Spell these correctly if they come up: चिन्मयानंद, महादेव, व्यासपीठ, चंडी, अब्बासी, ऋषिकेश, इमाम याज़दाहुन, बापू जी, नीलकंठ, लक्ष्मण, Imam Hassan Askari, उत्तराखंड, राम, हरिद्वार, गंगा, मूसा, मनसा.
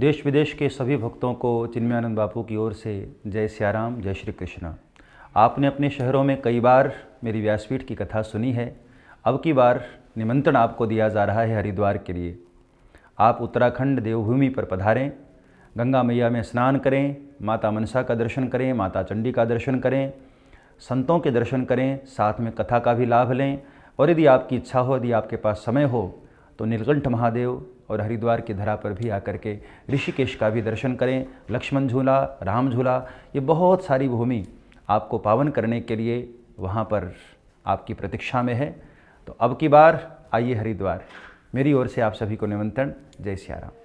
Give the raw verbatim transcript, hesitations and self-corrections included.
देश विदेश के सभी भक्तों को चिन्मयानंद बापू की ओर से जय सियाराम, जय श्री कृष्ण। आपने अपने शहरों में कई बार मेरी व्यासपीठ की कथा सुनी है। अब की बार निमंत्रण आपको दिया जा रहा है हरिद्वार के लिए। आप उत्तराखंड देवभूमि पर पधारें, गंगा मैया में स्नान करें, माता मनसा का दर्शन करें, माता चंडी का दर्शन करें, संतों के दर्शन करें, साथ में कथा का भी लाभ लें। और यदि आपकी इच्छा हो, यदि आपके पास समय हो, तो नीलकंठ महादेव और हरिद्वार की धरा पर भी आकर के ऋषिकेश का भी दर्शन करें। लक्ष्मण झूला, राम झूला, ये बहुत सारी भूमि आपको पावन करने के लिए वहाँ पर आपकी प्रतीक्षा में है। तो अब की बार आइए हरिद्वार। मेरी ओर से आप सभी को निमंत्रण। जय सियाराम।